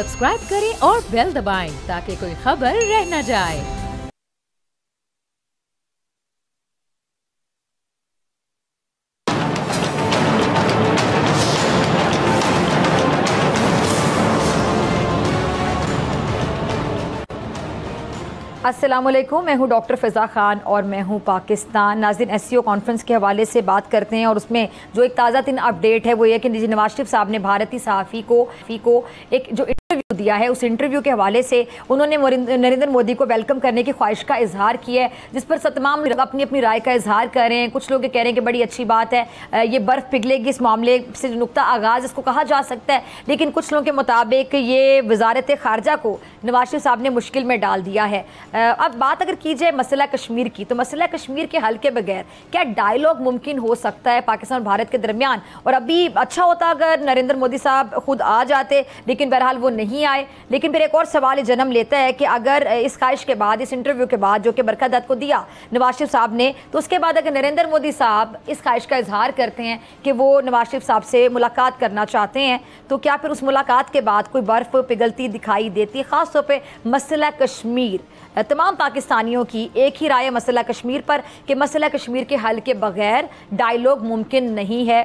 Subscribe करें और bell दबाएं ताकि कोई खबर रह न जाए। अस्सलामुअलैकुम, मैं हूं डॉक्टर फिजा खान और मैं हूं पाकिस्तान। नाज़रीन, SCO कॉन्फ्रेंस के हवाले से बात करते हैं और उसमें जो एक ताज़ा तीन अपडेट है वो ये कि नवाज़ शरीफ़ साहब ने भारतीय सहाफ़ी को एक जो इंटरव्यू दिया है उस इंटरव्यू के हवाले से उन्होंने नरेंद्र मोदी को वेलकम करने की ख्वाहिश का इजहार किया है, जिस पर तमाम लोग अपनी अपनी राय का इजहार कर रहे हैं। कुछ लोग ये कह रहे हैं कि बड़ी अच्छी बात है, ये बर्फ़ पिघलेगी, इस मामले से नुक्ता आगाज़ इसको कहा जा सकता है, लेकिन कुछ लोगों के मुताबिक ये वजारत ख़ारजा को नवाज़ शरीफ़ साहब ने मुश्किल में डाल दिया है। अब बात अगर की जाए मसला कश्मीर की, तो मसला कश्मीर के हल के बगैर क्या डायलॉग मुमकिन हो सकता है पाकिस्तान और भारत के दरमियान? और अभी अच्छा होता अगर नरेंद्र मोदी साहब खुद आ जाते, लेकिन बहरहाल वो नहीं आए। लेकिन फिर एक और सवाल जन्म लेता है कि अगर इस ख्वाहिश के बाद, इस इंटरव्यू के बाद जो कि बरखा दत्त को दिया नवाज़ शरीफ साहब ने, तो उसके बाद अगर नरेंद्र मोदी साहब इस ख्वाहिश का इजहार करते हैं कि वो नवाज़ शरीफ साहब से मुलाकात करना चाहते हैं, तो क्या फिर उस मुलाकात के बाद कोई बर्फ़ पिघलती दिखाई देती है? ख़ासतौर पर मसला कश्मीर, तमाम पाकिस्तानियों की एक ही राय मसला कश्मीर पर कि मसला कश्मीर के हल के बगैर डायलॉग मुमकिन नहीं है,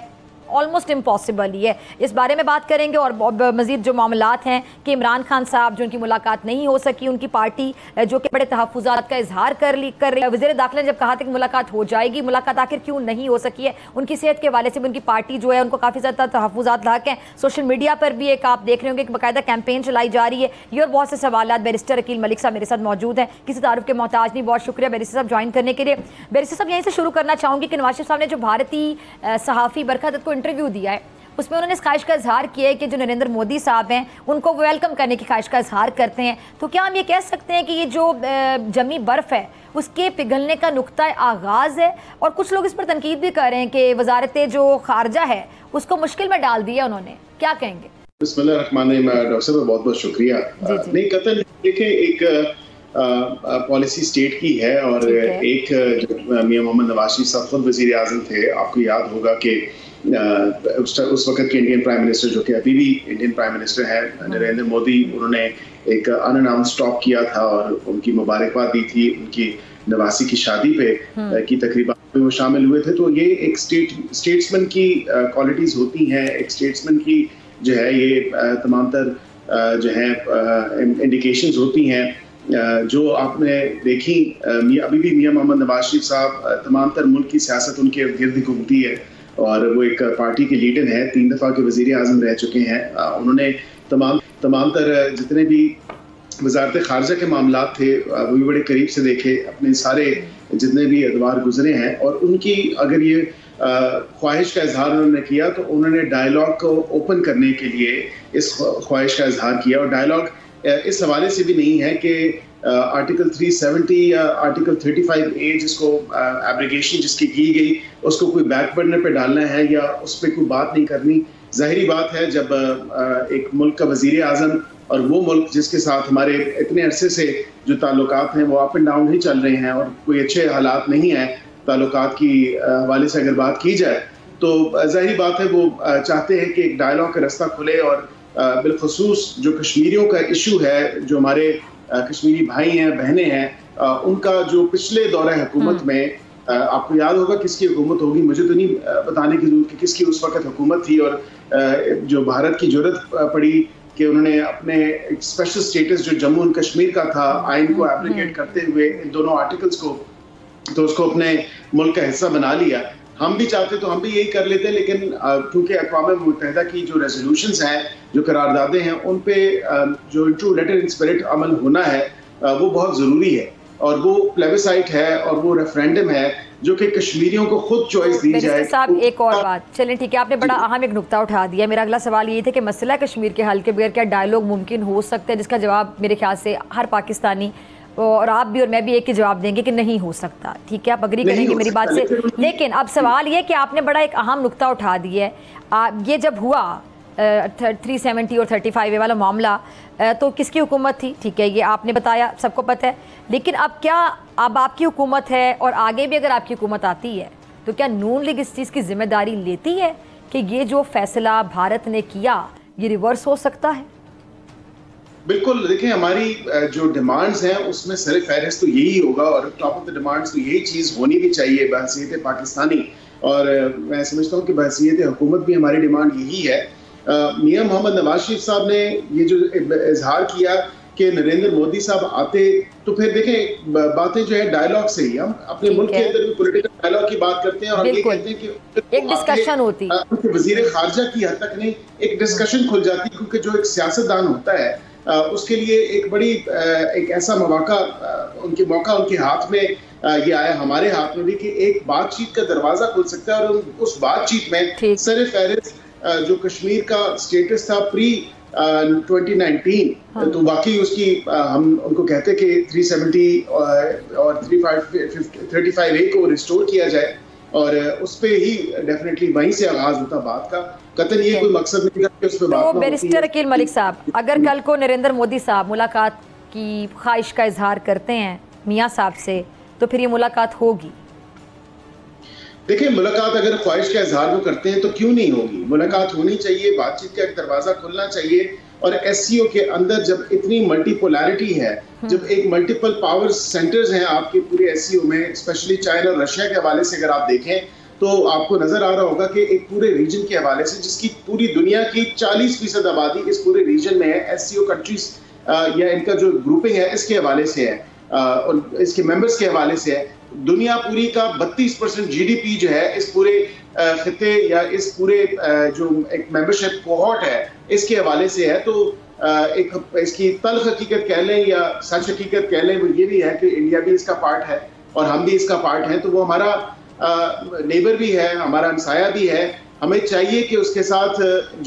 ऑलमोस्ट इम्पॉसिबल ही है। इस बारे में बात करेंगे और मज़ीद जो मामलात हैं कि इमरान खान साहब जिनकी मुलाकात नहीं हो सकी, उनकी पार्टी जो कि बड़े तहफ़ुज़ात का इजहार कर रही है। वज़ीर दाखिला ने जब कहा था कि मुलाकात हो जाएगी, मुलाकात आखिर क्यों नहीं हो सकी है? उनकी सेहत के हवाले से भी उनकी पार्टी जो है उनको काफ़ी ज़्यादा तहफ़ुज़ात लायक हैं। सोशल मीडिया पर भी एक आप देख रहे होंगे कि बाकायदा कैंपेन चलाई जा रही है। ये और बहुत से सवाल बैरिस्टर अकील मलिक साहब मेरे साथ मौजूद हैं, किसी तारुफ के मोहताज नहीं। बहुत शुक्रिया बैरिस्टर साहब ज्वाइन करने के लिए। बैरिस्टर साहब, यहीं से शुरू करना चाहूँगी कि नवाज़ शरीफ साहब ने जो भारतीय सहाफ़ी बरखा दत्त को इंटरव्यू दिया है उसमें उन्होंने इस ख्वाहिश का इजहार किया है कि जो नरेंद्र मोदी साहब हैं उनको वेलकम करने की ख्वाहिश का इजहार करते हैं, तो क्या हम ये कह सकते हैं कि ये जो जमी बर्फ़ है उसके पिघलने का नुक्ता आगाज़ है? और कुछ लोग इस पर तनकीद भी कर रहे हैं कि वजारत जो खारजा है उसको मुश्किल में डाल दिया उन्होंने, क्या कहेंगे? बिस्मिल्लाह, डॉक्टर साहब बहुत बहुत शुक्रिया। नहीं, कतई देखिए एक पॉलिसी स्टेट की है और एक मियां मोहम्मद नवाज़ शरीफ साहब खुद वज़ीर आज़म थे, आपको याद होगा कि उस वक्त के इंडियन प्राइम मिनिस्टर जो कि अभी भी इंडियन प्राइम मिनिस्टर हैं नरेंद्र मोदी, उन्होंने एक अनअनाउंस टॉक किया था और उनकी मुबारकबाद दी थी उनकी नवासी की शादी पे की तकरीबा में वो शामिल हुए थे। तो ये एक स्टेट्समैन की क्वालिटीज़ होती हैं, एक स्टेट्समैन की जो है ये तमाम तर जो है इंडिकेशंस होती हैं जो आपने देखी। अभी भी मियां मोहम्मद नवाज शरीफ साहब, तमाम तर मुल्क की सियासत उनके गिर्द घूमती है और वो एक पार्टी के लीडर हैं, 3 दफ़ा के वज़ीर आज़म रह चुके हैं। उन्होंने तमाम तर जितने भी वजारत ख़ारजा के मामला थे वो भी बड़े करीब से देखे, अपने सारे जितने भी अदवार गुजरे हैं। और उनकी अगर ये ख्वाहिश का इजहार उन्होंने किया तो उन्होंने डायलॉग को ओपन करने के लिए इस ख्वाहिश का इजहार किया। और डायलॉग इस हवाले से भी नहीं है कि आर्टिकल 370 या आर्टिकल 35A जिसको एब्रिगेशन जिसकी की गई उसको कोई बैकबर्नर पे डालना है या उस पर कोई बात नहीं करनी। ज़ाहिरी बात है जब एक मुल्क का वज़ीर आज़म और वो मुल्क जिसके साथ हमारे इतने अरसे से जो ताल्लुकात हैं वो अप एंड डाउन ही चल रहे हैं और कोई अच्छे हालात नहीं हैं ताल्लुकात की हवाले से अगर बात की जाए, तो ज़ाहिरी बात है वो चाहते हैं कि एक डायलॉग का रास्ता खुले। और बिलखसूस जो कश्मीरियों का इशू है, जो हमारे कश्मीरी भाई हैं बहनें हैं, उनका जो पिछले दौरे हुकूमत में आपको याद होगा किसकी हुकूमत होगी, मुझे तो नहीं बताने की जरूरत कि किसकी उस वक्त हुकूमत थी। और जो भारत की जरूरत पड़ी कि उन्होंने अपने स्पेशल स्टेटस जो जम्मू एंड कश्मीर का था आइन को एप्लीकेट करते हुए इन दोनों आर्टिकल्स को तो उसको अपने मुल्क का हिस्सा बना लिया। हम भी चाहते तो हम भी यही कर लेते, लेकिन क्योंकि अक़वाम मुत्तहिदा की जो रेजोल्यूशंस हैं, जो करारदादे हैं, उन पे जो ट्रू लेटर इन स्पिरिट अमल होना है वो बहुत ज़रूरी है। और वो प्लेबिसाइट है और वो रेफरेंडम है जो कि कश्मीरियों को खुद चॉइस दी जाए। साहब, एक और बात, चलें ठीक है, आपने बड़ा अहम एक नुक्ता उठा दिया। मेरा अगला सवाल ये था कि मसला कश्मीर के हल के बगैर क्या डायलॉग मुमकिन हो सकता है, जिसका जवाब मेरे ख्याल से हर पाकिस्तानी और आप भी और मैं भी एक ही जवाब देंगे कि नहीं हो सकता। ठीक है, आप अग्री करेंगे मेरी बात से। लेकिन अब सवाल ये कि आपने बड़ा एक अहम नुक्ता उठा दिया है, ये जब हुआ 370 और 35A वाला मामला, तो किसकी हुकूमत थी? ठीक है, ये आपने बताया, सबको पता है। लेकिन अब क्या अब आपकी हुकूमत है और आगे भी अगर आपकी हुकूमत आती है तो क्या नून लीग इस चीज़ की जिम्मेदारी लेती है कि ये जो फैसला भारत ने किया ये रिवर्स हो सकता है? बिल्कुल देखिए, हमारी जो डिमांड्स हैं उसमें सर फहरिस्त तो यही होगा और टॉप ऑफ द डिमांड्स तो यही चीज़ होनी भी चाहिए बहसीयत पाकिस्तानी। और मैं समझता हूँ कि बहसीयत हुकूमत भी हमारी डिमांड यही है। मियां मोहम्मद नवाज़ शरीफ साहब ने ये जो इजहार किया कि नरेंद्र मोदी साहब आते तो फिर देखें बातें जो है डायलॉग से ही, हम अपने मुल्क के अंदर भी पॉलिटिकल डायलॉग की बात करते हैं और हम ये कहते हैं कि एक डिस्कशन होती है, वजीर खारजा की हद तक नहीं एक डिस्कशन खुल जाती है, क्योंकि जो एक सियासतदान होता है उसके लिए एक बड़ी एक ऐसा मौका उनके हाथ में ये आया, हमारे हाथ में भी, कि एक बातचीत का दरवाजा खुल सकता है। और उस बातचीत में सर फहरिस्त जो कश्मीर का स्टेटस था प्री 2019, हाँ। तो वाकई उसकी हम उनको कहते कि 370 और 35A को रिस्टोर किया जाए और उस पे ही डेफिनेटली वहीं से आगाज होता बात का। कतई ये कोई मकसद नहीं था कि उस पे बात। तो बैरिस्टर अकील मलिक साहब, अगर कल को नरेंद्र मोदी साहब मुलाकात की ख्वाहिश का इजहार करते हैं मियाँ साहब से, तो फिर ये मुलाकात होगी? देखिए, मुलाकात अगर ख्वाहिश का इजहार वो करते हैं तो क्यों नहीं होगी, मुलाकात होनी चाहिए, बातचीत का एक दरवाज़ा खुलना चाहिए। और SCO के अंदर जब इतनी मल्टीपोलैरिटी है, जब एक मल्टीपल पावर सेंटर्स हैं आपके पूरे SCO में, स्पेशली चाइना और रशिया के हवाले से अगर आप देखें तो आपको नजर आ रहा होगा कि एक पूरे रीजन के हवाले से, जिसकी पूरी दुनिया की 40% आबादी इस पूरे रीजन में है, SCO कंट्रीज या इनका जो ग्रुपिंग है इसके हवाले से है और इसके मेंबर्स के हवाले से है, दुनिया पूरी का 32% GDP जो है इस पूरे खिते या इस पूरे जो एक मेंबरशिप कोहॉर्ट है इसके हवाले से है। तो एक इसकी तल्ख हकीकत कह लें या सच हकीकत कह लें, वो ये भी है कि इंडिया भी इसका पार्ट है और हम भी इसका पार्ट हैं, तो वो हमारा नेबर भी है, हमारा हमसाया भी है। हमें चाहिए कि उसके साथ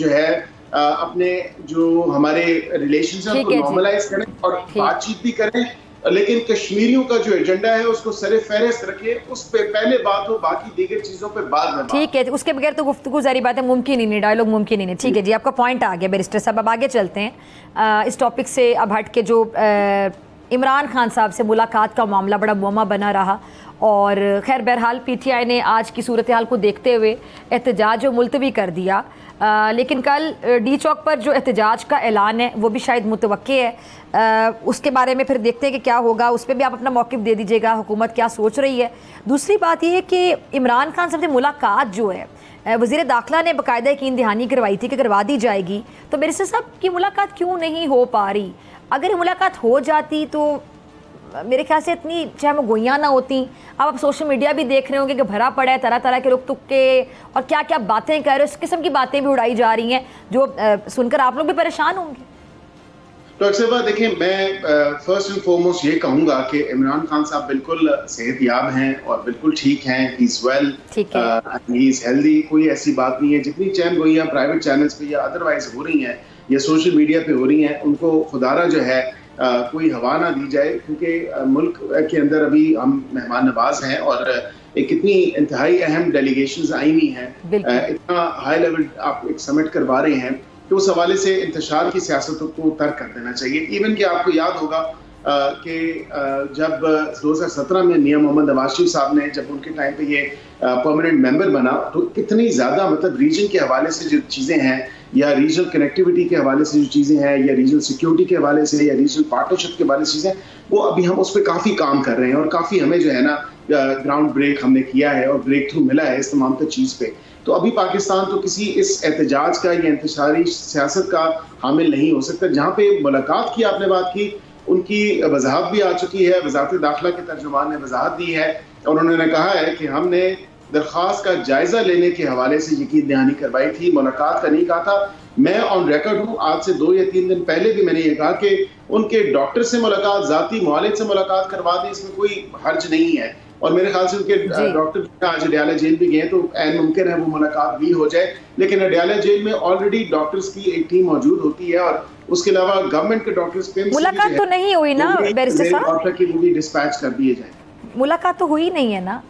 जो है अपने जो हमारे रिलेशन हैं उनको नॉर्मलाइज करें और बातचीत भी करें, लेकिन कश्मीरियों का जो एजेंडा है उसको सरे फहरिस्त रखें, उस पे पहले बात हो, बाकी दीगर चीज़ों पे बाद में। ठीक है, उसके बगैर तो गुफ्तगू जारी बातें मुमकिन ही नहीं, डायलॉग मुमकिन ही नहीं। ठीक है जी, आपका पॉइंट आ गया बैरिस्टर साहब। अब आगे चलते हैं इस टॉपिक से, अब हट के जो इमरान खान साहब से मुलाकात का मामला बड़ा मुअम्मा बना रहा, और खैर बहरहाल PTI ने आज की सूरत हाल को देखते हुए एहतजाज मुलतवी कर दिया, लेकिन कल D चौक पर जो एहतजाज का ऐलान है वो भी शायद मुतवक्के है। उसके बारे में फिर देखते हैं कि क्या होगा, उस पर भी आप अपना मौक़िफ़ दे दीजिएगा, हुकूमत क्या सोच रही है। दूसरी बात यह है कि इमरान खान साहब से मुलाकात जो है वज़ीर दाखिला ने बाकायदा यकीन दहानी करवाई थी कि करवा दी जाएगी, तो बैरिस्टर साहब की मुलाकात क्यों नहीं हो पा रही? अगर ये मुलाकात हो जाती तो मेरे ख्याल से इतनी चाहे गोइयाँ ना होती। अब आप सोशल मीडिया भी देख रहे होंगे कि भरा पड़ा है तरह तरह के लोग तुक्के और क्या क्या बातें कर रहे हैं, इस किस्म की बातें भी उड़ाई जा रही हैं जो सुनकर आप लोग भी परेशान होंगे। डॉक्टर साहब देखिए, मैं फर्स्ट एंड फॉरमोस्ट ये कहूँगा कि इमरान खान साहब बिल्कुल सेहतयाब हैं और बिल्कुल ठीक हैं, he is well, he is healthy, कोई ऐसी बात नहीं है। जितनी चैन गोइयाँ प्राइवेट चैनल्स पे या अदरवाइज हो रही हैं या सोशल मीडिया पे हो रही हैं, उनको खुदारा जो है कोई हवा ना दी जाए, क्योंकि मुल्क के अंदर अभी हम मेहमान नवाज हैं और एक इतनी इंतहाई अहम डेलीगेशंस आई हुई हैं, इतना हाई लेवल आप एक समिट करवा रहे हैं, तो उस हवाले से इंतशार की सियासतों को तर्क कर देना चाहिए। इवन कि आपको याद होगा कि जब 2017 में मियां मोहम्मद नवाज़ शरीफ़ साहब ने जब उनके टाइम पे ये परमानेंट मेंबर बना, तो कितनी ज़्यादा मतलब रीजन के हवाले से जो चीज़ें हैं या रीजनल कनेक्टिविटी के हवाले से जो चीज़ें हैं या रीजनल सिक्योरिटी के हवाले से या रीजनल पार्टनरशिप के हवाले से चीज़ें, वो अभी हम उस पर काफ़ी काम कर रहे हैं और काफ़ी हमें जो है ना ग्राउंड ब्रेक हमने किया है और ब्रेक थ्रू मिला है इस तमाम तर चीज़ पर। तो अभी पाकिस्तान तो किसी इस एहतजाज का या इंतशारी सियासत का हामिल नहीं हो सकता। जहाँ पे मुलाकात की आपने बात की, उनकी वजाहत भी आ चुकी है, वजारत दाखिला के तर्जुमान ने वजाहत दी है और उन्होंने कहा है कि हमने दरख्वास्त का जायज़ा लेने के हवाले से यकीन दहानी करवाई थी, मुलाकात का नहीं कहा था। मैं ऑन रिकॉर्ड हूँ, आज से 2 या 3 दिन पहले भी मैंने ये कहा कि उनके डॉक्टर से मुलाकात, ज़ाती मुआलिज से मुलाकात करवा दें, इसमें कोई हर्ज नहीं है। और मेरे ख्याल से उनके डॉक्टर आज अडयाला जेल भी गए, तो ऐन मुमकिन है वो मुलाकात भी हो जाए, लेकिन अडयाला जेल में ऑलरेडी डॉक्टर्स की एक टीम मौजूद होती है और उसके अलावा गवर्नमेंट के डॉक्टर्स मुलाकात तो नहीं हुई ना बैरिस्टर साहब की, वो भी डिस्पैच कर दिए जाए। मुलाकात तो हुई नहीं है ना।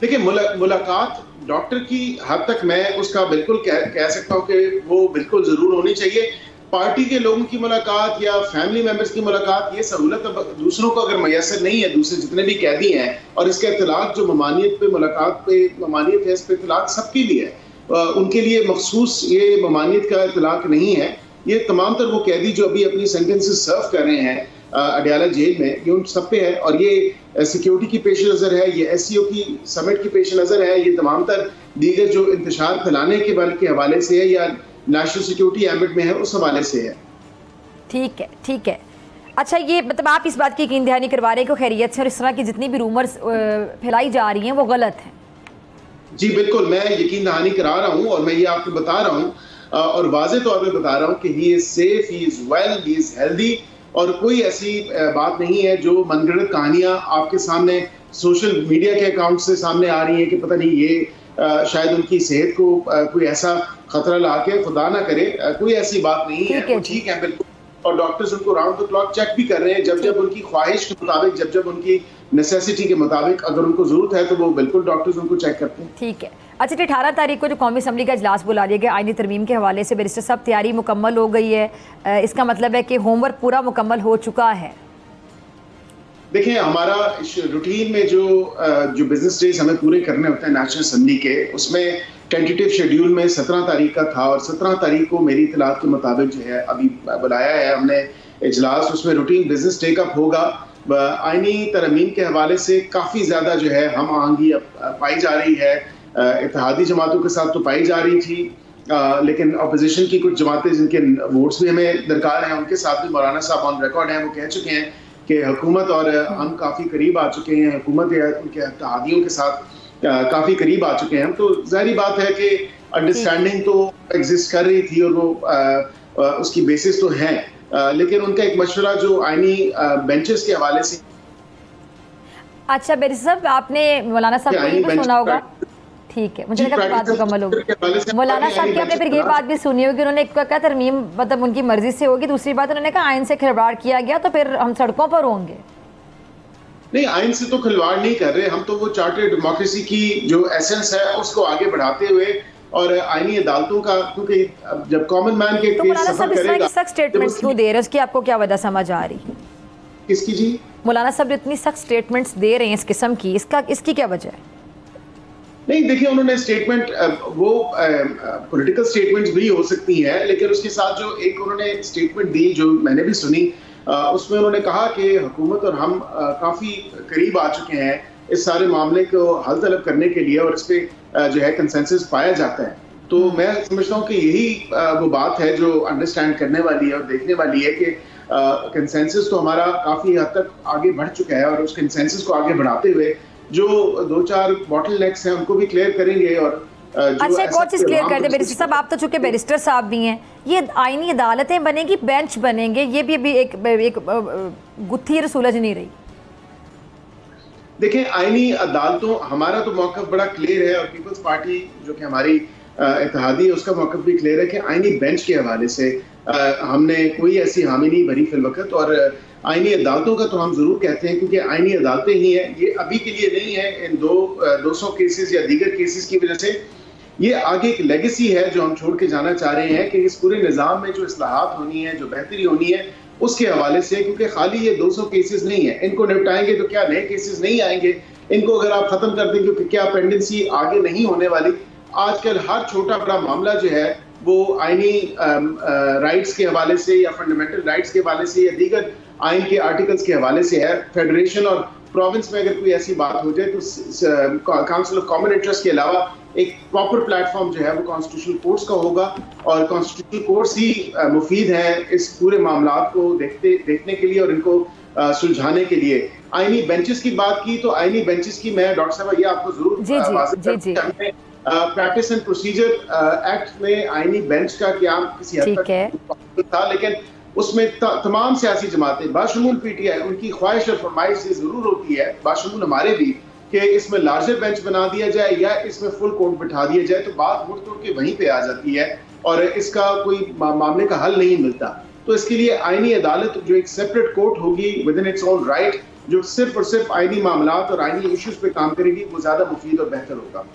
देखिए, मुलाकात डॉक्टर की हद तक मैं उसका बिल्कुल कह सकता हूँ कि वो बिल्कुल जरूर होनी चाहिए। पार्टी के लोगों की मुलाकात या फैमिली मेंबर्स की मुलाकात, ये सहूलत दूसरों को अगर मैसर नहीं है, दूसरे जितने भी कैदी हैं, और इसके इतलाक जो ममानियत पे मुलाकात पे ममानियत है, इस पे इतलाक सबके लिए है, उनके लिए मखसूस ये ममानियत का इतलाक नहीं है। ये तमाम तर वो कैदी जो अभी अपनी सेंटेंसेस सर्व कर रहे हैं अडयाला जेल में, ये उन सब पे है। और ये सिक्योरिटी की पेश नज़र है, ये SCO की समिट की पेश नज़र है, ये तमाम तर दीगर जो इंतशार फैलाने के बारे के हवाले से है या नेशनल सिक्योरिटी एम्बिट में है उस हवाले से है। ठीक है, ठीक है। अच्छा, ये मतलब आप इस बात की यकीन दहानी करवा रहे हैं कि खैरियत से, और इस तरह की जितनी भी रूमर्स फैलाई जा रही हैं वो गलत हैं? जी बिल्कुल, मैं यकीन दहानी करा रहा हूँ और मैं ये आपको बता रहा हूँ और वाज़े तौर पर बता रहा हूँ कि he is safe, he is well, he is healthy, और कोई ऐसी बात नहीं है जो मनगढ़ंत कहानियाँ आपके सामने सोशल मीडिया के अकाउंट से सामने आ रही हैं कि पता नहीं ये शायद उनकी सेहत को कोई ऐसा खतरा ला के, खुदा ना करे, कोई ऐसी बात नहीं है। ठीक है बिल्कुल, और डॉक्टर्स उनको राउंड द क्लॉक चेक भी कर रहे हैं, जब जब उनकी ख्वाहिश के मुताबिक, जब जब उनकी नेसेसिटी के मुताबिक, अगर उनको जरूरत है तो वो बिल्कुल डॉक्टर्स उनको चेक करते हैं। ठीक है। अच्छा, 18 तारीख को जो कौमी असम्बली का इजलास बुला लिया गया आईनी तरमीम के हवाले से, बैरिस्टर साहब तैयारी मुकम्मल हो गई है, इसका मतलब है कि होमवर्क पूरा मुकम्मल हो चुका है? देखिए, हमारा रूटीन में जो बिजनेस डेज हमें पूरे करने होते हैं नेशनल असम्बली के, उसमें टेंटेटिव शेड्यूल में 17 तारीख का था और 17 तारीख को मेरी इतलात के मुताबिक जो है अभी बुलाया है हमने इजलास, उसमें रूटीन बिजनेस टेकअप होगा। आइनी तरमीम के हवाले से काफ़ी ज़्यादा जो है हम आहंगी पाई जा रही है, इत्तेहादी जमातों के साथ तो पाई जा रही थी, लेकिन अपोजिशन की कुछ जमातें जिनके वोट्स भी हमें दरकार हैं उनके साथ भी मौलाना साहब ऑन रिकॉर्ड हैं, वो कह चुके हैं कि हुकूमत और हम काफ़ी करीब आ चुके हैं, हुकूमत या उनके इत्तेहादियों के साथ काफ़ी करीब आ चुके हैं हम। तो जाहिर बात है कि अंडरस्टैंडिंग तो एग्जिस्ट कर रही थी और वो उसकी बेसिस तो है, लेकिन उनका एक मशवरा जो आइनी बेंचेस के हवाले से। अच्छा बैरिस्टर साहब, आपने मौलाना साहब को सुना होगा, ठीक है, मुझे लगा बात मुकम्मल होगी। मौलाना साहब की आपने फिर ये बात भी सुनी होगी, उन्होंने कहा तरमीम मतलब उनकी मर्जी से होगी, दूसरी बात उन्होंने कहा आइन से खिलवाड़ किया गया तो फिर हम सड़कों पर होंगे। नहीं, आइन से तो खिलवाड़ नहीं कर रहे हम, तो वो चार्टर डेमोक्रेसी की जो एसेंस है उसको आगे बढ़ाते हुए और आइनी अदालतों का, क्योंकि जब कॉमन मैन के मौलाना साहब इस तरह की सख्त स्टेटमेंट्स क्यों दे रहे हैं, उसकी आपको क्या वजह समझ आ रही? किसकी जी? मौलाना साहब जो इतनी सख्त स्टेटमेंट्स दे रहे हैं इस किस्म की, इसका इसकी क्या वजह है? नहीं देखिए, उन्होंने स्टेटमेंट वो पॉलिटिकल स्टेटमेंट्स भी हो सकती हैं, लेकिन उसके साथ जो एक उन्होंने स्टेटमेंट दी जो मैंने भी सुनी, उसमें उन्होंने कहा कि हुकूमत और हम काफ़ी करीब आ चुके हैं इस सारे मामले को हल तलब करने के लिए और इस पर जो है कंसेंसस पाया जाता है। तो मैं समझता हूँ कि यही वो बात है जो अंडरस्टैंड करने वाली है और देखने वाली है कि कंसेंसस तो हमारा काफ़ी हद तक आगे बढ़ चुका है और उस कंसेंसस को आगे बढ़ाते हुए जो 2-4 बॉटलनेक्स हैं उनको भी क्लियर करेंगे। और अच्छा, एक और चीज़ क्लियर कर दें बैरिस्टर साहब, आप तो चूंकि बैरिस्टर साहब भी हैं, ये आइनी अदालतें बनेंगी, बेंच बनेंगे, ये भी अभी एक गुत्थी सुलझ नहीं रही। देखें, आइनी अदालतों हमारा तो मौकफ बड़ा क्लियर है और पीपल्स पार्टी जो कि हमारी इत्तेहादी है उसका मौकफ भी क्लियर है कि आइनी बेंच के हवाले से हमने कोई ऐसी हामी नहीं भरी फिलवकत, और आइनी अदालतों का तो हम ज़रूर कहते हैं क्योंकि आइनी अदालतें ही हैं, ये अभी के लिए नहीं है। इन 200 केसेस या दीगर केसेस की वजह से ये आगे एक लेगेसी है जो हम छोड़ के जाना चाह रहे हैं कि इस पूरे निज़ाम में जो इस्लाहात होनी है, जो बेहतरी होनी है उसके हवाले से, क्योंकि खाली ये 200 केसेस नहीं है, इनको निपटाएंगे तो क्या नए केसेस नहीं आएंगे? इनको अगर आप ख़त्म कर देंगे तो क्या पेंडेंसी आगे नहीं होने वाली? आजकल हर छोटा बड़ा मामला जो है वो आइनी राइट्स के हवाले से या फंडामेंटल राइट्स के हवाले से या दीगर आइन के आर्टिकल्स के हवाले से है। फेडरेशन और प्रोविंस में अगर कोई ऐसी बात हो जाए तो काउंसिल ऑफ कॉमन इंटरेस्ट के अलावा एक प्रॉपर प्लेटफॉर्म जो है वो कॉन्स्टिट्यूशनल कोर्ट्स का होगा और कॉन्स्टिट्यूशनल कोर्ट्स ही मुफीद है इस पूरे मामला को देखने के लिए और इनको सुलझाने के लिए। आइनी बेंचेस की बात की तो आइनी बेंचेस की मैं डॉक्टर साहब ये आपको जरूर प्रैक्टिस एंड प्रोसीजर एक्ट में आइनी बेंच का क्या किसी हद तक था, लेकिन उसमें तमाम सियासी जमातें बाशमूल PTI उनकी ख्वाहिश और फरमाइश ये ज़रूर होती है, बाशमूल हमारे भी, कि इसमें लार्जर बेंच बना दिया जाए या इसमें फुल कोर्ट बिठा दिया जाए, तो बात मुड़ तोड़ के वहीं पे आ जाती है और इसका कोई मामले का हल नहीं मिलता। तो इसके लिए आइनी अदालत जो एक सेपरेट कोर्ट होगी within its own right, जो सिर्फ और सिर्फ आइनी मामला और आइनी इशूज़ पर काम करेगी, वो ज़्यादा मुफीद और बेहतर होगा।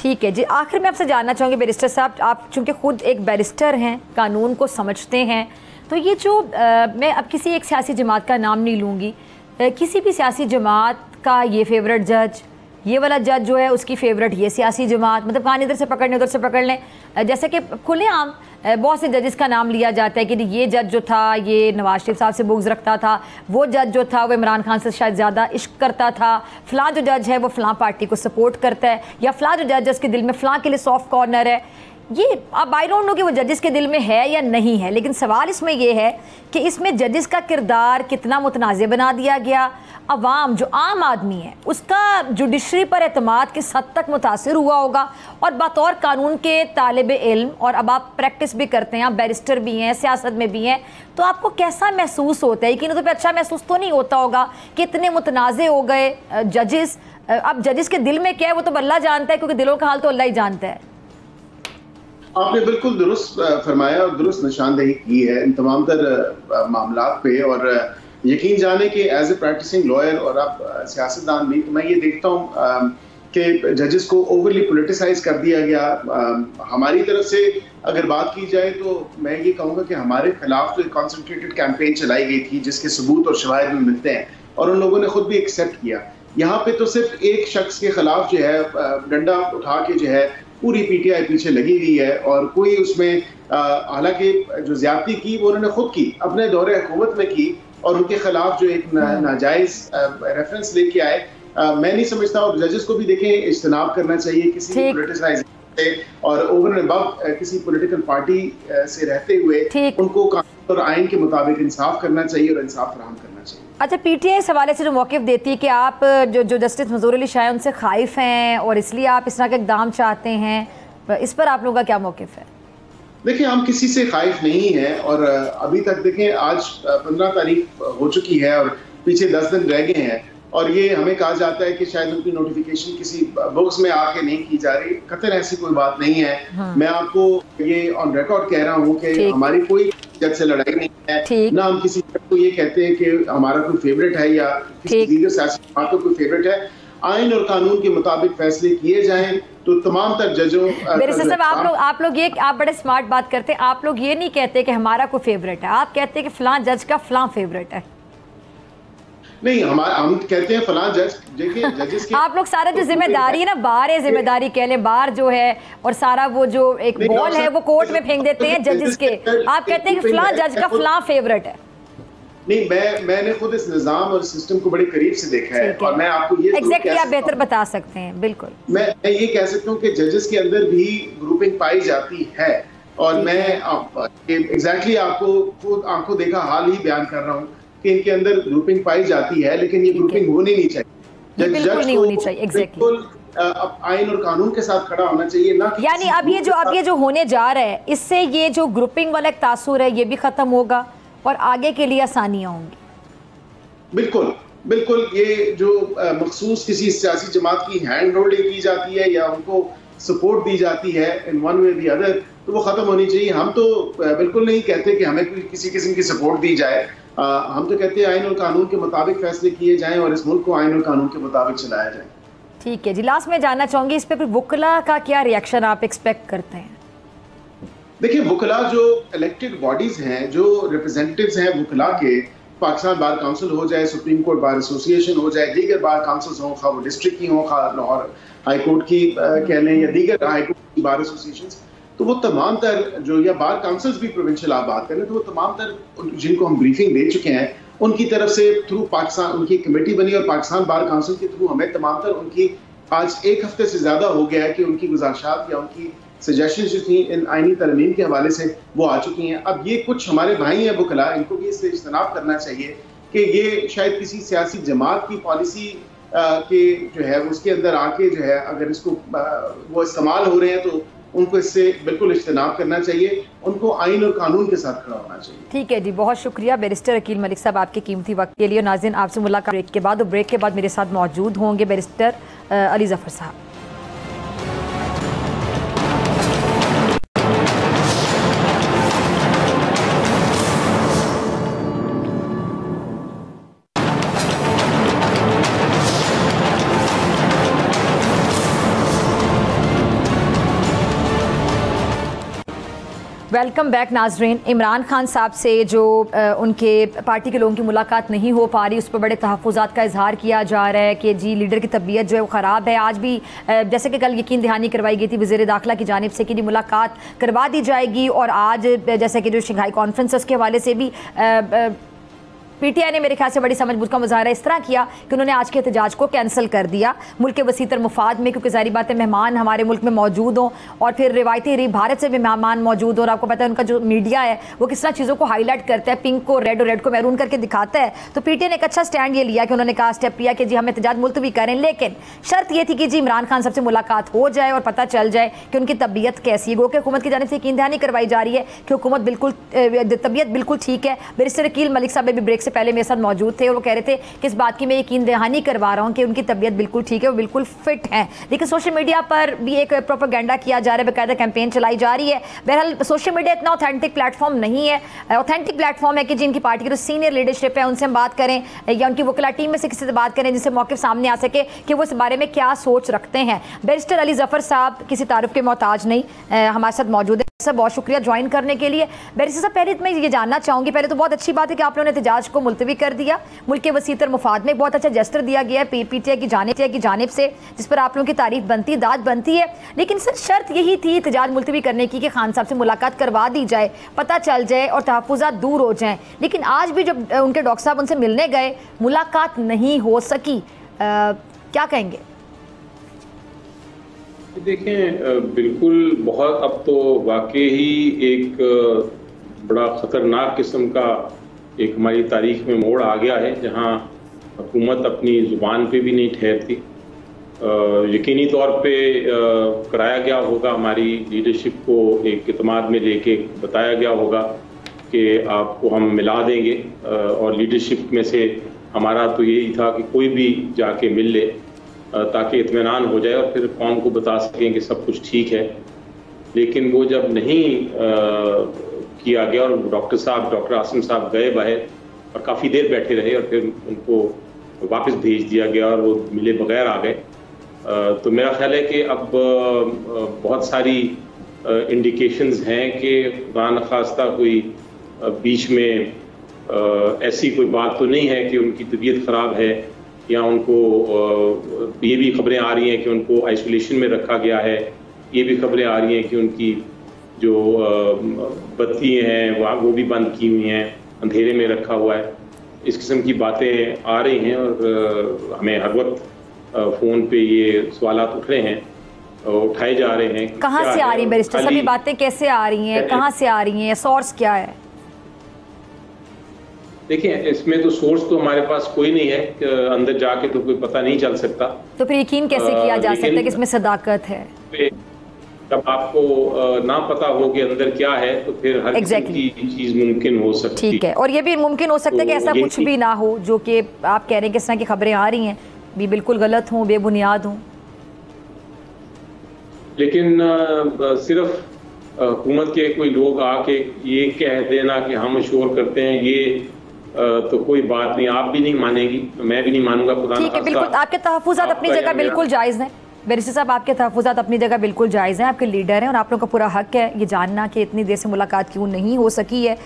ठीक है जी, आखिर में आपसे जानना चाहूँगी बैरिस्टर साहब, आप चूँकि खुद एक बैरिस्टर हैं, कानून को समझते हैं, तो ये जो मैं अब किसी एक सियासी जमात का नाम नहीं लूँगी, किसी भी सियासी जमात का ये फेवरेट जज ये वाला जज जो है उसकी फेवरेट ये सियासी जमात, मतलब कहानी इधर से पकड़ लें उधर से पकड़ लें। जैसे कि खुलेआम बहुत से जजेस का नाम लिया जाता है कि ये जज जो था ये नवाज़ शरीफ साहब से बुग्ज़ रखता था, वो जज जो था वो इमरान खान से शायद ज़्यादा इश्क करता था, फ़लाँ जो जज है वो फ़लाँ पार्टी को सपोर्ट करता है, या फ़लाँ जो जज जिसके दिल में फ़लाँ के लिए सॉफ्ट कॉर्नर है। ये अब आई डोंट नो कि वो जजेस के दिल में है या नहीं है, लेकिन सवाल इसमें यह है कि इसमें जजेस का किरदार कितना मुतनाज़ बना दिया गया, अवाम जो आम आदमी है उसका जुडिशरी पर एतमाद किस हद तक मुतासर हुआ होगा। और बतौर कानून के तालिब इल्म, और अब आप प्रैक्टिस भी करते हैं, आप बैरिस्टर भी हैं, सियासत में भी हैं, तो आपको कैसा महसूस होता है? यकीन तो पे अच्छा महसूस तो नहीं होता होगा कि इतने मुतनाज़े हो गए जजेस। अब जजेस के दिल में क्या है वो तो अल्लाह जानता है, क्योंकि दिलों का हाल तो अल्लाह ही जानता है। आपने बिल्कुल दुरुस्त फरमाया और दुरुस्त निशानदेही की है इन तमाम तर मामला पे। और यकीन जाने कि एज ए प्रैक्टिसिंग लॉयर और आप सियासतदान भी, तो मैं ये देखता हूँ कि जजेस को ओवरली पॉलिटिसाइज कर दिया गया। हमारी तरफ से अगर बात की जाए तो मैं ये कहूँगा कि हमारे खिलाफ तो एक कॉन्सनट्रेटेड कैंपेन चलाई गई थी जिसके सबूत और शवाहिद में मिलते हैं, और उन लोगों ने खुद भी एक्सेप्ट किया। यहाँ पे तो सिर्फ एक शख्स के खिलाफ जो है डंडा उठा के जो है पूरी पीटीआई पीछे लगी हुई है, और कोई उसमें हालांकि जो ज्यादती की वो उन्होंने खुद की अपने दौरे हुकूमत में की, और उनके खिलाफ जो एक नाजायज रेफरेंस लेके आए। मैं नहीं समझता, और जजेस को भी देखें इज्तनाब करना चाहिए किसी पॉलिटिसाइजेशन से, और ओवर एंड अबव किसी पॉलिटिकल पार्टी से रहते हुए उनको कानून और आइन के मुताबिक इंसाफ करना चाहिए और इंसाफ फराहम करना चाहिए। अच्छा, पीटीआई इस हवाले से जो मौक़िफ़ देती है कि आप जो जस्टिस मंजूर अली शाह उनसे खाइफ हैं और इसलिए आप इस तरह के इक़दाम चाहते हैं, इस पर आप लोगों का क्या मौक़िफ़ है? देखिए, हम किसी से खाइफ नहीं हैं, और अभी तक देखें आज 15 तारीख हो चुकी है और पीछे 10 दिन रह गए हैं, और ये हमें कहा जाता है कि शायद उनकी नोटिफिकेशन किसी बॉक्स में आके नहीं की जा रही। कतई ऐसी कोई बात नहीं है। हाँ। मैं आपको ये ऑन रिकॉर्ड कह रहा हूँ कि हमारी कोई जज से लड़ाई नहीं है, ना हम किसी को ये कहते हैं कि हमारा कोई फेवरेट है या किसी दीगर सियासी पार्टी कोई फेवरेट है। आइन और कानून के मुताबिक फैसले किए जाएं तो तमाम तर जजों। आप लोग ये, आप बड़े स्मार्ट बात करते हैं, आप लोग ये नहीं कहते कि हमारा कोई फेवरेट है, आप कहते हैं कि फलां जज का फलां फेवरेट है। नहीं, हम कहते हैं फलां जज, देखिए जजेस के आप लोग सारा जो जिम्मेदारी है ना, बार है जिम्मेदारी कह लें, बार जो है और सारा वो जो एक बॉल है वो कोर्ट में फेंक देते हैं जजेस के, आप कहते हैं कि फलां जज का फलां फेवरेट है। नहीं, मैंने खुद इस निज़ाम और सिस्टम को बड़े करीब से देखा है, और मैं आपको ये एग्जैक्टली आप बेहतर बता सकते हैं। बिल्कुल, मैं ये कह सकता हूँ कि जजेस के अंदर भी ग्रुपिंग पाई जाती है, और मैं एग्जैक्टली आपको खुद आंखों देखा हाल ही बयान कर रहा हूँ कि इनके अंदर ग्रुपिंग पाई जाती है, लेकिन ये ग्रुपिंग होनी नहीं चाहिए, जज नहीं होनी चाहिए। एग्जैक्टली आइन और कानून के साथ खड़ा होना चाहिए ना। यानी अब ये जो होने जा रहा है, इससे ये जो ग्रुपिंग वाला एक तासुर है ये भी खत्म होगा और आगे के लिए आसानियाँ होंगी। बिल्कुल बिल्कुल, ये जो मखसूस किसी सियासी जमात की हैंड होल्डिंग की जाती है या उनको सपोर्ट दी जाती है in one way the other, तो वो ख़त्म होनी चाहिए। हम तो बिल्कुल नहीं कहते कि हमें किसी किस्म की सपोर्ट दी जाए, हम तो कहते हैं आइन और कानून के मुताबिक फैसले किए जाएँ और इस मुल्क को आइन और कानून के मुताबिक चलाया जाए। ठीक है जी, लास्ट में जानना चाहूँगी इस पर वकला का क्या रिएक्शन आप एक्सपेक्ट करते हैं? देखिए, वकला जो इलेक्टेड बॉडीज़ हैं, जो रिप्रेजेंटेटिव्स हैं वकला के, पाकिस्तान बार काउंसिल हो जाए, सुप्रीम कोर्ट बार एसोसिएशन हो जाए, दीगर बार काउंसिल्स हों, खा वो डिस्ट्रिक्ट की हों, खा लाहौर हाई कोर्ट की कह लें या दीगर हाई कोर्ट की बार एसोसिएशंस, तो वो तमाम तर जो या बार काउंसिल्स भी प्रोविंशियल आप बात करें तो वो तमाम तर जिनको हम ब्रीफिंग दे चुके हैं उनकी तरफ से थ्रू पाकिस्तान उनकी कमेटी बनी और पाकिस्तान बार काउंसिल के थ्रू हमें तमाम तर उनकी आज 1 हफ्ते से ज़्यादा हो गया है कि उनकी गुजारिशात या उनकी सजेशन जो थी इन आइनी तरमीम के हवाले से वो आ चुकी हैं। अब ये कुछ हमारे भाई हैं वकला, इनको भी इससे इज्तनाब करना चाहिए कि ये शायद किसी सियासी जमात की पॉलिसी के जो है उसके अंदर आके जो है अगर इसको वो इस्तेमाल हो रहे हैं तो उनको इससे बिल्कुल इज्तनाब करना चाहिए, उनको आइन और कानून के साथ खड़ा होना चाहिए। ठीक है जी, बहुत शुक्रिया बैरिस्टर अकील मलिक साहब आपके कीमती वक्त के लिए। नाज़रीन, आपसे मुलाकात ब्रेक के बाद, और ब्रेक के बाद मेरे साथ मौजूद होंगे बैरिस्टर अली जफर साहब। वेलकम बैक नाजरीन। इमरान खान साहब से जो उनके पार्टी के लोगों की मुलाकात नहीं हो पा रही, उस पर बड़े तहफ़्फ़ुज़ात का इजहार किया जा रहा है कि जी लीडर की तबीयत जो है वो ख़राब है। आज भी जैसे कि कल यकीन दहानी करवाई गई थी वज़ीर दाखिला की जानिब से कि मुलाकात करवा दी जाएगी, और आज जैसे कि जो शंघाई कॉन्फ्रेंस उसके हवाले से भी पीटीआई ने मेरे ख्याल से बड़ी समझबूझ का मुजाहरा इस तरह किया कि उन्होंने आज के एहतजाज को कैंसिल कर दिया मुल्क के वसीतर मुफाद में, क्योंकि ज़ाहिर बातें मेहमान हमारे मुल्क में मौजूद हों और फिर रिवायती रीत भारत से भी मेहमान मौजूद हों। और आपको पता है उनका जो मीडिया है वो किस तरह चीज़ों को हाईलाइट करता है, पिंक को रेड और रेड को मैरून करके दिखाता है। तो पीटीआई ने एक अच्छा स्टैंड ये लिया कि उन्होंने कहा स्टेप लिया कि जी हम एहतजाज मुलतवी करें, लेकिन शर्त यह थी कि जी इमरान खान साहब से मुलाकात हो जाए और पता चल जाए कि उनकी तबीयत कैसी है। गो कि हुकूमत की जानिब से यकीन दहानी करवाई जा रही है कि हुकूमत बिल्कुल तबीयत बिल्कुल ठीक है। बैरिस्टर अकील मलिक साहब भी ब्रेक से पहले मेरे साथ मौजूद थे और वो कह रहे थे कि इस बात की मैं यकीन दहानी करवा रहा हूँ कि उनकी तबीयत बिल्कुल ठीक है, वो बिल्कुल फिट हैं। लेकिन सोशल मीडिया पर भी एक प्रोपेगेंडा किया जा रहा है, बाकायदा कैंपेन चलाई जा रही है। बहरहाल सोशल मीडिया इतना ऑथेंटिक प्लेटफॉर्म नहीं है। ऑथेंटिक प्लेटफॉर्म है कि जिनकी पार्टी की जो सीनियर लीडरशिप है उनसे हम बात करें या उनकी वकला टीम में से किसी से बात करें जिससे मौके सामने आ सके कि वो इस बारे में क्या सोच रखते हैं। बैरिस्टर अली जफर साहब किसी तारुफ के मोहताज नहीं, हमारे साथ मौजूद है। सर बहुत शुक्रिया ज्वाइन करने के लिए। बैरिस्टर साहब पहले मैं ये जानना चाहूँगी, पहले तो बहुत अच्छी बात है कि आप लोगों ने एहतजाज को मुलतवी कर दिया, मुल्क के वसीतर मुफाद में बहुत अच्छा जेस्टर दिया गया है पीटीआई की जानिब से, जिस पर आप लोगों की तारीफ बनती दाद बनती है। लेकिन सर शर्त यही थी एहतजाज मुलतवी करने की कि खान साहब से मुलाकात करवा दी जाए, पता चल जाए और तहफ़्फ़ुज़ात दूर हो जाएँ। लेकिन आज भी जब उनके डॉक्टर साहब उनसे मिलने गए मुलाकात नहीं हो सकी, क्या कहेंगे? देखें बिल्कुल बहुत अब तो वाकई ही एक बड़ा ख़तरनाक किस्म का एक हमारी तारीख में मोड़ आ गया है जहां हुकूमत अपनी ज़ुबान पे भी नहीं ठहरती। यकीनी तौर पे कराया गया होगा, हमारी लीडरशिप को एक इतमाद में लेके बताया गया होगा कि आपको हम मिला देंगे, और लीडरशिप में से हमारा तो यही था कि कोई भी जाके मिल ले ताकि इत्मीनान हो जाए और फिर कौम को बता सकें कि सब कुछ ठीक है। लेकिन वो जब नहीं किया गया और डॉक्टर आसिम साहब गए बाहर और काफ़ी देर बैठे रहे और फिर उनको वापस भेज दिया गया और वो मिले बगैर आ गए, तो मेरा ख्याल है कि अब बहुत सारी इंडिकेशंस हैं कि खुदा न खास्ता कोई बीच में ऐसी कोई बात तो नहीं है कि उनकी तबीयत ख़राब है या उनको ये भी खबरें आ रही हैं कि उनको आइसोलेशन में रखा गया है। ये भी खबरें आ रही हैं कि उनकी जो बत्ती हैं वहाँ वो भी बंद की हुई हैं, अंधेरे में रखा हुआ है। इस किस्म की बातें आ रही हैं और हमें हर वक्त फ़ोन पे ये सवालात उठ रहे हैं, उठाए जा रहे हैं। कहाँ से आ रही है बैरिस्टर साहब, ये बातें कैसे आ रही हैं, कहाँ से आ रही हैं, सोर्स क्या है? देखिए इसमें तो सोर्स तो हमारे पास कोई नहीं है, अंदर जाके तो कोई पता नहीं चल सकता। तो फिर यकीन कैसे किया जा सकता है कि इसमें सदाकत है? जब आपको ना पता हो कि अंदर क्या है तो फिर हर की चीज मुमकिन हो सकती है। ठीक है, और ये भी मुमकिन हो सकता है कि ऐसा कुछ भी ना हो जो कि आप कह रहे हैं कि इस तरह की खबरें आ रही हैं भी बिल्कुल गलत हों, बेबुनियाद हों। लेकिन सिर्फ हुकूमत के कोई लोग आके ये कह देना कि हम शोर करते हैं, ये तो कोई बात नहीं, आप भी नहीं मानेगी, मैं भी नहीं मानूंगा। ठीक है, बिल्कुल आपके तहफ़्फ़ुज़ात अपनी जगह बिल्कुल जायज़ हैं। बैरिस्टर साहब आपके तहफ़्फ़ुज़ात अपनी जगह बिल्कुल जायज़ हैं, आपके लीडर हैं और आप लोगों का पूरा हक है ये जानना कि इतनी देर से मुलाकात क्यों नहीं हो सकी है।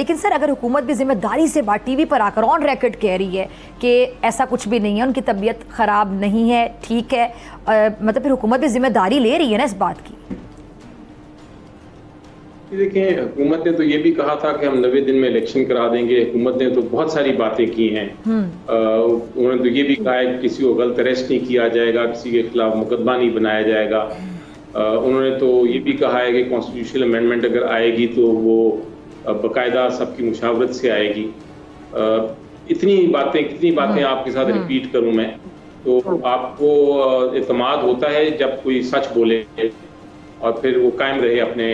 लेकिन सर अगर हुकूमत भी ज़िम्मेदारी से बात टीवी पर आकर ऑन रिकॉर्ड कह रही है कि ऐसा कुछ भी नहीं है, उनकी तबीयत ख़राब नहीं है, ठीक है, मतलब फिर हुकूमत भी ज़िम्मेदारी ले रही है ना इस बात की? देखें हुकूमत ने तो ये भी कहा था कि हम 90 दिन में इलेक्शन करा देंगे। हुकूमत ने तो बहुत सारी बातें की हैं, उन्होंने तो ये भी कहा है कि किसी को गलत अरेस्ट नहीं किया जाएगा, किसी के खिलाफ मुकदमा नहीं बनाया जाएगा। उन्होंने तो ये भी कहा है कि कॉन्स्टिट्यूशनल अमेंडमेंट अगर आएगी तो वो बाकायदा सबकी मुशावरत से आएगी। कितनी बातें आपके साथ रिपीट करूँ मैं, तो आपको एतमाद होता है जब कोई सच बोले और फिर वो कायम रहे अपने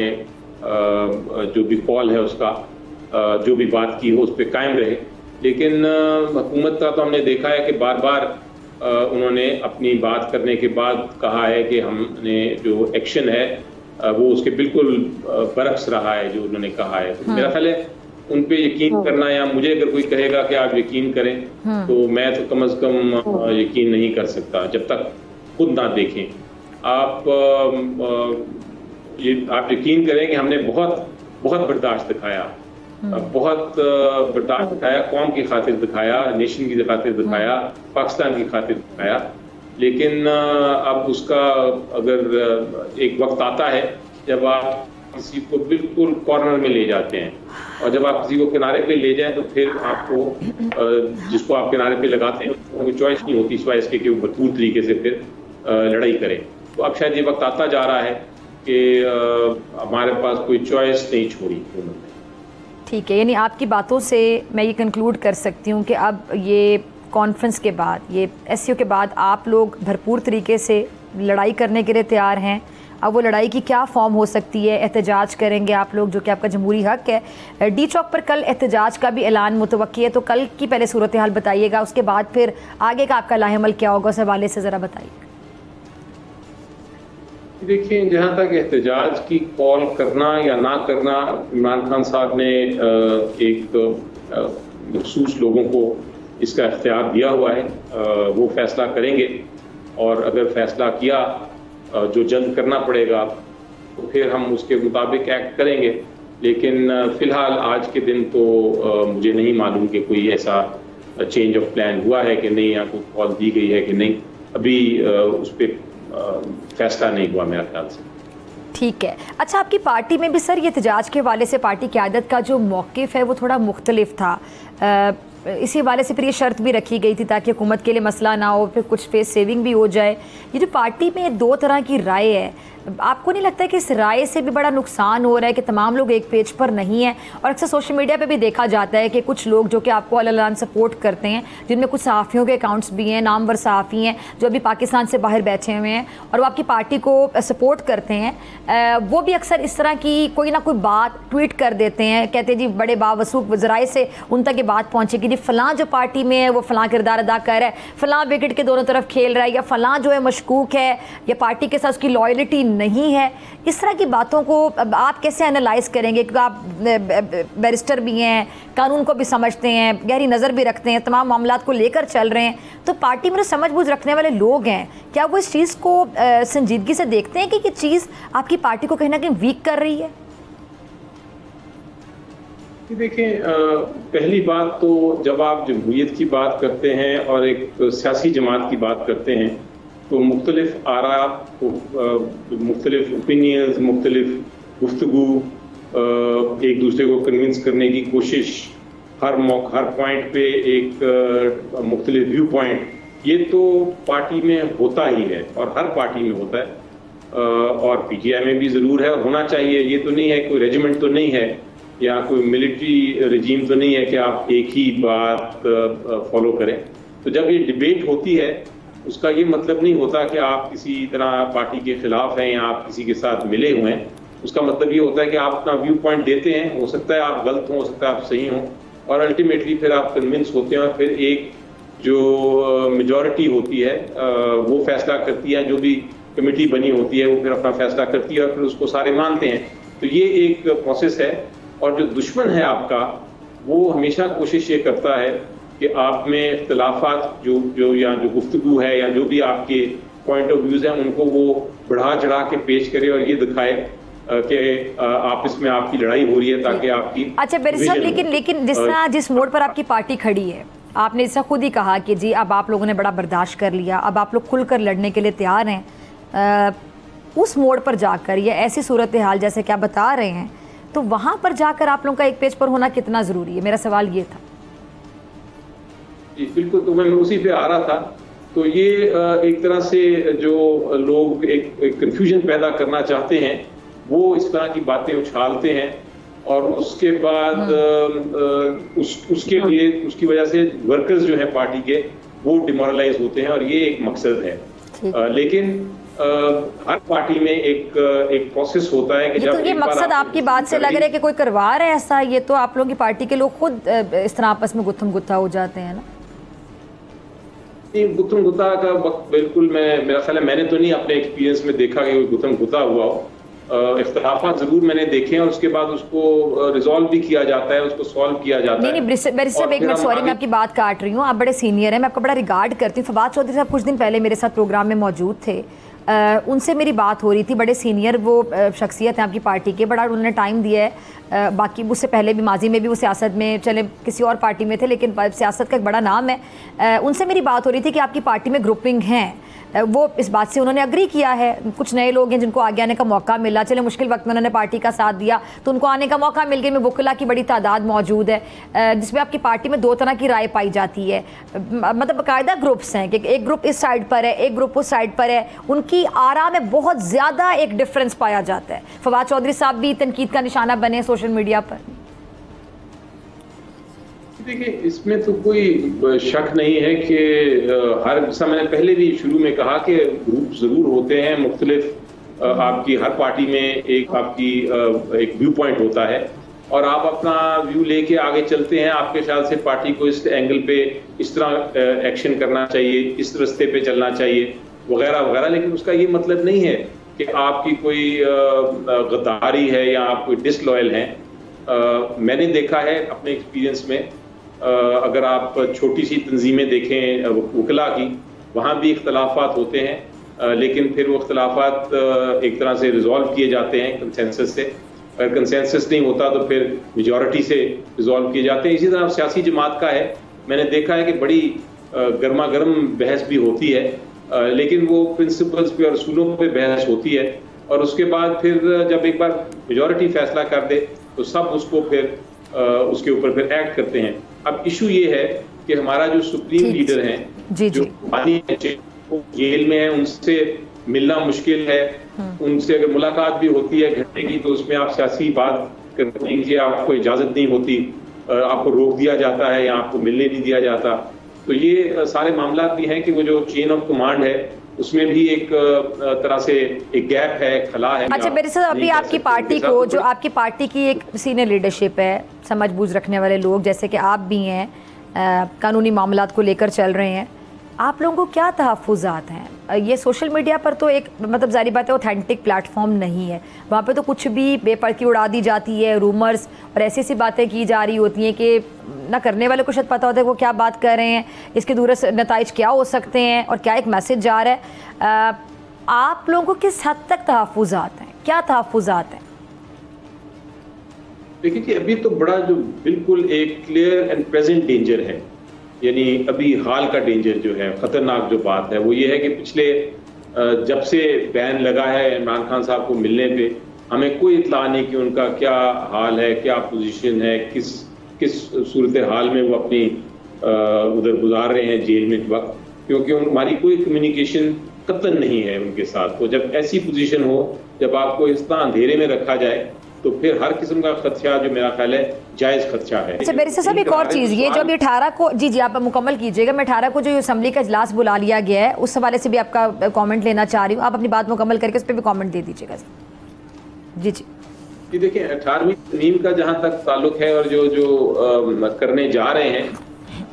जो भी कॉल है उसका, जो भी बात की हो उस पर कायम रहे। लेकिन हुकूमत का तो हमने देखा है कि बार बार उन्होंने अपनी बात करने के बाद कहा है कि हमने जो एक्शन है वो उसके बिल्कुल बरक्स रहा है जो उन्होंने कहा है। तो मेरा ख्याल है उन पे यकीन करना, या मुझे अगर कोई कहेगा कि आप यकीन करें तो मैं तो कम से कम यकीन नहीं कर सकता जब तक खुद ना देखें। आप यकीन करें कि हमने बहुत बहुत बर्दाश्त दिखाया, कौम की खातिर दिखाया, नेशन की खातिर दिखाया, पाकिस्तान की खातिर दिखाया। लेकिन अब उसका अगर एक वक्त आता है जब आप किसी को बिल्कुल कॉर्नर में ले जाते हैं, और जब आप किसी को किनारे पे ले जाएं तो फिर आपको जिसको आप किनारे पे लगाते हैं कोई चॉइस नहीं होती सिवाय इसके कि वो भरपूर तरीके से फिर लड़ाई करें। तो अब शायद ये वक्त आता जा रहा है कि हमारे पास कोई चॉइस नहीं छोड़ी उन्होंने। ठीक है, यानी आपकी बातों से मैं ये कंक्लूड कर सकती हूँ कि अब ये कॉन्फ्रेंस के बाद, ये एससीओ के बाद आप लोग भरपूर तरीके से लड़ाई करने के लिए तैयार हैं। अब वो लड़ाई की क्या फॉर्म हो सकती है, एहतजाज करेंगे आप लोग जो कि आपका जमहूरी हक है। डी चौक पर कल एहतजाज का भी ऐलान मुतवक्की है, तो कल की पहले सूरत हाल बताइएगा, उसके बाद फिर आगे का आपका लाहेमल क्या होगा उस हवाले से ज़रा बताइए। देखिए, जहाँ तक एहतजाज की कॉल करना या ना करना, इमरान खान साहब ने एक मखसूस लोगों को इसका इख्तियार दिया हुआ है, वो फैसला करेंगे। और अगर फैसला किया जो जल्द करना पड़ेगा तो फिर हम उसके मुताबिक एक्ट करेंगे। लेकिन फ़िलहाल आज के दिन तो मुझे नहीं मालूम कि कोई ऐसा चेंज ऑफ प्लान हुआ है कि नहीं, या कोई कॉल दी गई है कि नहीं, अभी उस पर फैसला नहीं हुआ मेरे ख्याल से। ठीक है, अच्छा आपकी पार्टी में भी सर ये एहतजाज के हवाले से पार्टी क़यादत का जो मौक़िफ़ है वो थोड़ा मुख्तलिफ था। इसी हवाले से फिर ये शर्त भी रखी गई थी ताकि हुकूमत के लिए मसला ना हो, फिर कुछ फेस सेविंग भी हो जाए। ये जो पार्टी में दो तरह की राय है, आपको नहीं लगता है कि इस राय से भी बड़ा नुकसान हो रहा है कि तमाम लोग एक पेज पर नहीं हैं? और अक्सर सोशल मीडिया पे भी देखा जाता है कि कुछ लोग जो कि आपको अलग-अलग सपोर्ट करते हैं, जिनमें कुछ सहाफ़ियों के अकाउंट्स भी हैं, नामवर सहाफ़ी हैं जो अभी पाकिस्तान से बाहर बैठे हुए हैं और वो आपकी पार्टी को सपोर्ट करते हैं, वो भी अक्सर इस तरह की कोई ना कोई बात ट्वीट कर देते हैं, कहते हैं जी बड़े बावसूख ज़राए से उन तक ये बात पहुँचेगी, जी फ़लाँ जो पार्टी में है वो फ़लाँ किरदार अदा कर रहा है, फ़लाँ विकेट के दोनों तरफ खेल रहा है, या फ़लाँ जो है मशकूक है, या पार्टी के साथ उसकी लॉयल्टी नहीं है। इस तरह की बातों को अब आप कैसे एनालाइज करेंगे, क्योंकि आप बैरिस्टर भी हैं, कानून को भी समझते हैं, गहरी नज़र भी रखते हैं, तमाम मामला को लेकर चल रहे हैं, तो पार्टी में जो समझबूझ रखने वाले लोग हैं क्या वो इस चीज़ को संजीदगी से देखते हैं कि ये चीज़ आपकी पार्टी को कहीं ना कहीं वीक कर रही है? देखें, पहली बात तो जब आप जमहूरियत की बात करते हैं और एक सियासी जमात की बात करते हैं तो मुख्तलिफ आरा, मुख्तलिफ ओपिनियंस, मुख्तलिफ गुफ्तगू, एक दूसरे को कन्विंस करने की कोशिश, हर पॉइंट पे एक मुख्तलिफ व्यू पॉइंट, ये तो पार्टी में होता ही है और हर पार्टी में होता है, और पीटीआई में भी ज़रूर है और होना चाहिए। ये तो नहीं है कोई रेजिमेंट तो नहीं है या कोई मिलिट्री रजीम तो नहीं है कि आप एक ही बात फॉलो करें। तो जब ये डिबेट होती है उसका ये मतलब नहीं होता कि आप किसी तरह पार्टी के खिलाफ हैं या आप किसी के साथ मिले हुए हैं, उसका मतलब ये होता है कि आप अपना व्यू पॉइंट देते हैं, हो सकता है आप गलत हों, हो सकता है आप सही हों, और अल्टीमेटली फिर आप कन्विंस होते हैं और फिर एक जो मेजॉरिटी होती है वो फैसला करती है, जो भी कमेटी बनी होती है वो फिर अपना फैसला करती है और फिर उसको सारे मानते हैं। तो ये एक प्रोसेस है, और जो दुश्मन है आपका वो हमेशा कोशिश ये करता है कि आप में इख्तलाफात जो या जो गुफ्तगू है या जो भी आपके पॉइंट ऑफ व्यूज़ हैं उनको वो बढ़ा चढ़ा के पेश करे और ये दिखाए कि आप इसमें आपकी लड़ाई हो रही है ताकि आपकी। अच्छा बैरिस्टर, लेकिन जिस मोड़ पर आपकी पार्टी खड़ी है, आपने इसका खुद ही कहा कि जी अब आप लोगों ने बड़ा बर्दाश्त कर लिया, अब आप लोग खुलकर लड़ने के लिए तैयार हैं, उस मोड़ पर जाकर या ऐसी सूरत हाल जैसे कि आप बता रहे हैं, तो वहाँ पर जाकर आप लोगों का एक पेज पर होना कितना ज़रूरी है, मेरा सवाल ये था। बिल्कुल, तो मैं उसी पे आ रहा था। तो ये एक तरह से जो लोग एक कंफ्यूजन पैदा करना चाहते हैं वो इस तरह की बातें उछालते हैं और उसके बाद उसके लिए उसकी वजह से वर्कर्स जो हैं पार्टी के वो डिमोरलाइज होते हैं, और ये एक मकसद है। लेकिन हर पार्टी में एक प्रोसेस होता है कि जब तो ये मकसद आपकी बात से लग रहा है कि कोई करवा रहा है ऐसा, ये तो आप लोगों की पार्टी के लोग खुद इस तरह आपस में गुत्थम गुत्था हो जाते हैं ना? गुत्थम गुत्था का वक्त बिल्कुल मेरा ख्याल है, मैंने तो नहीं अपने एक्सपीरियंस में देखा कि कोई गुत्थम गुत्था हुआ हो। इख्तलाफात जरूर मैंने देखे हैं और उसके बाद उसको रिजॉल्व भी किया जाता है, उसको सॉल्व किया जाता है। बैरिस्टर एक मिनट, सॉरी मैं आपकी बात काट रही हूँ, आप बड़े सीनियर हैं, मैं आपका बड़ा रिगार्ड करती हूँ। फवाद चौधरी साहब कुछ दिन पहले मेरे साथ प्रोग्राम में मौजूद थे उनसे मेरी बात हो रही थी, बड़े सीनियर वो शख्सियत हैं आपकी पार्टी के, बड़ा उन्होंने टाइम दिया है। बाकी उससे पहले भी माजी में भी वो सियासत में चले किसी और पार्टी में थे, लेकिन सियासत का एक बड़ा नाम है। उनसे मेरी बात हो रही थी कि आपकी पार्टी में ग्रुपिंग हैं, वो इस बात से उन्होंने अग्री किया है। कुछ नए लोग हैं जिनको आगे आने का मौका मिला, चले मुश्किल वक्त में उन्होंने पार्टी का साथ दिया तो उनको आने का मौका मिल गया। में वुकला की बड़ी तादाद मौजूद है, जिसमें आपकी पार्टी में दो तरह की राय पाई जाती है, मतलब बाकायदा ग्रुप्स हैं कि एक ग्रुप इस साइड पर है, एक ग्रुप उस साइड पर है। उनकी आरा में बहुत ज़्यादा एक डिफरेंस पाया जाता है। फवाद चौधरी साहब भी तनकीद का निशाना बने सोशल मीडिया पर। देखिए, इसमें तो कोई शक नहीं है कि हर, जैसा मैंने पहले भी शुरू में कहा कि ग्रुप जरूर होते हैं मुख्तलिफ, आपकी हर पार्टी में एक आपकी एक व्यू पॉइंट होता है और आप अपना व्यू लेके आगे चलते हैं। आपके ख्याल से पार्टी को इस एंगल पे इस तरह एक्शन करना चाहिए, इस रस्ते पे चलना चाहिए वगैरह वगैरह, लेकिन उसका ये मतलब नहीं है कि आपकी कोई गद्दारी है या आप कोई डिसलॉयल हैं। मैंने देखा है अपने एक्सपीरियंस में, अगर आप छोटी सी तंजीमें देखें वकला की, वहाँ भी इख्तलाफात होते हैं, लेकिन फिर वो इख्तलाफात एक तरह से रिजॉल्व किए जाते हैं कंसेंसस से। अगर कंसेंसस नहीं होता तो फिर मेजॉरिटी से रिजॉल्व किए जाते हैं। इसी तरह सियासी जमात का है, मैंने देखा है कि बड़ी गर्मा गर्म बहस भी होती है, लेकिन वो प्रिंसिपल्स पे और असूलों पर बहस होती है और उसके बाद फिर जब एक बार मेजॉरिटी फैसला कर दे तो सब उसको फिर उसके ऊपर फिर एक्ट करते हैं। अब इशू ये है कि हमारा जो सुप्रीम लीडर हैं जो जेल में है, उनसे मिलना मुश्किल है, उनसे अगर मुलाकात भी होती है घंटे की तो उसमें आप सियासी बात करने की आपको इजाजत नहीं होती, आपको रोक दिया जाता है या आपको मिलने नहीं दिया जाता। तो ये सारे मामला भी हैं कि वो जो चेन ऑफ कमांड है उसमें भी एक तरह से एक गैप है, खला है। अच्छा, मेरे साथ अभी आपकी पार्टी को, जो आपकी पार्टी की एक सीनियर लीडरशिप है, समझ बूझ रखने वाले लोग जैसे कि आप भी हैं, कानूनी मामलात को लेकर चल रहे हैं, आप लोगों को क्या तहफ़्फ़ुज़ात हैं? ये सोशल मीडिया पर तो एक, मतलब जारी बात है, ऑथेंटिक प्लेटफॉर्म नहीं है। वहाँ पे तो कुछ भी बेपर्की उड़ा दी जाती है, रूमर्स और ऐसी ऐसी बातें की जा रही होती हैं कि ना करने वाले को शायद पता होता है वो क्या बात कर रहे हैं, इसके दूरस्थ नताइज क्या हो सकते हैं और क्या एक मैसेज जा रहा है। आप लोगों को किस हद तक तहफ़्फ़ुज़ात हैं, क्या तहफ़्फ़ुज़ात हैं? देखिए कि अभी तो बड़ा जो बिल्कुल एक क्लियर एंड प्रेजेंट डेंजर है, यानी अभी हाल का डेंजर जो है, खतरनाक जो बात है वो ये है कि पिछले जब से बैन लगा है इमरान खान साहब को मिलने पे, हमें कोई इतला नहीं कि उनका क्या हाल है, क्या पोजीशन है, किस सूरत हाल में वो अपनी उधर गुजार रहे हैं जेल में वक्त, क्योंकि हमारी कोई कम्युनिकेशन कतन नहीं है उनके साथ। तो जब ऐसी पोजीशन हो, जब आपको इस तरह अंधेरे में रखा जाए, तो फिर हर किस्म का खदशा जो मेरा ख्याल है जायज़ खदशा है। अच्छा, बैरिस्टर साहब, एक और चीज़, ये जो अभी 18 को, जी जी आप मुकम्मल कीजिएगा, मैं 18 को जो असम्बली का इजलास बुला लिया गया है उस हवाले से भी आपका कमेंट लेना चाह रही हूँ। आप अपनी बात मुकम्मल करके उस पर भी कमेंट दे दीजिएगा। जी जी, देखिए 18वीं तरमीम का जहाँ तक ताल्लुक है और जो जो करने जा रहे हैं,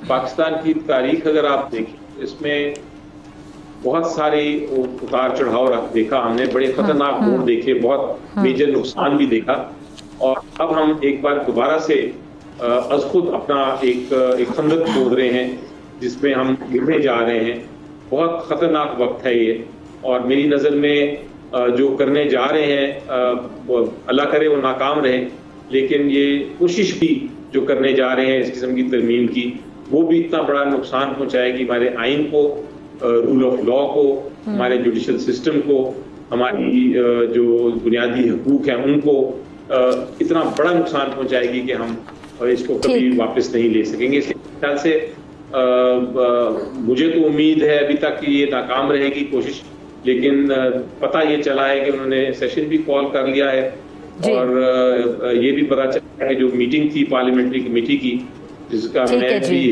पाकिस्तान की तारीख अगर आप देखें, इसमें बहुत सारे उतार चढ़ाव देखा हमने, बड़े खतरनाक मोड़ देखे, बहुत मेजर नुकसान भी देखा और अब हम एक बार दोबारा से अज खुद अपना एक खंदक खोद रहे हैं जिसमें हम गिरने जा रहे हैं। बहुत खतरनाक वक्त है ये और मेरी नज़र में जो करने जा रहे हैं, अल्लाह करे वो नाकाम रहे, लेकिन ये कोशिश भी जो करने जा रहे हैं इस किस्म की तरमीम की, वो भी इतना बड़ा नुकसान पहुँचाएगी हमारे आइन को, रूल ऑफ लॉ को, हमारे जुडिशल सिस्टम को, हमारी जो बुनियादी हकूक हैं उनको इतना बड़ा नुकसान पहुंचाएगी कि हम इसको कभी वापस नहीं ले सकेंगे। इसके ख्याल से मुझे तो उम्मीद है अभी तक कि ये नाकाम रहेगी कोशिश, लेकिन पता ये चला है कि उन्होंने सेशन भी कॉल कर लिया है और ये भी पता चला है जो मीटिंग थी पार्लियामेंट्री कमेटी की, जिसका मैं भी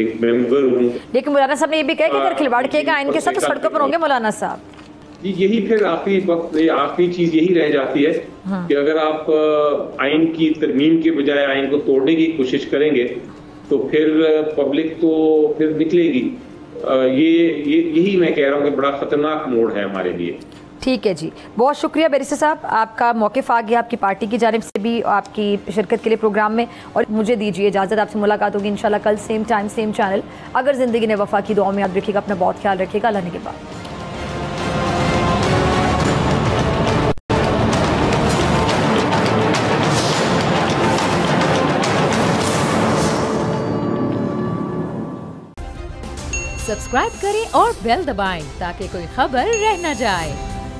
एक मेंबर हूं। लेकिन मौलाना साहब ने ये भी कहा कि अगर खिलवाड़ किएगा आइन के साथ तो सड़कों पर होंगे मौलाना साहब। यही फिर आखिरी वक्त, आखिरी चीज यही रह जाती है कि अगर आप आइन की तरमीम के बजाय आइन को तोड़ने की कोशिश करेंगे तो फिर पब्लिक तो फिर निकलेगी। यही मैं कह रहा हूँ कि बड़ा खतरनाक मोड़ है हमारे लिए। ठीक है जी, बहुत शुक्रिया बैरिस्टर साहब, आपका मौक़िफ़ आ गया आपकी पार्टी की जानिब से भी, आपकी शिरकत के लिए प्रोग्राम में, और मुझे दीजिए इजाज़त, आपसे मुलाकात होगी इंशाल्लाह कल सेम टाइम सेम चैनल। अगर ज़िंदगी ने वफ़ा की दुआ में याद रखिएगा, अपना बहुत ख्याल रखिएगा। अल्लाह ने के बाद। सब्सक्राइब करें और बेल दबाएं ताकि कोई खबर रह न जाए।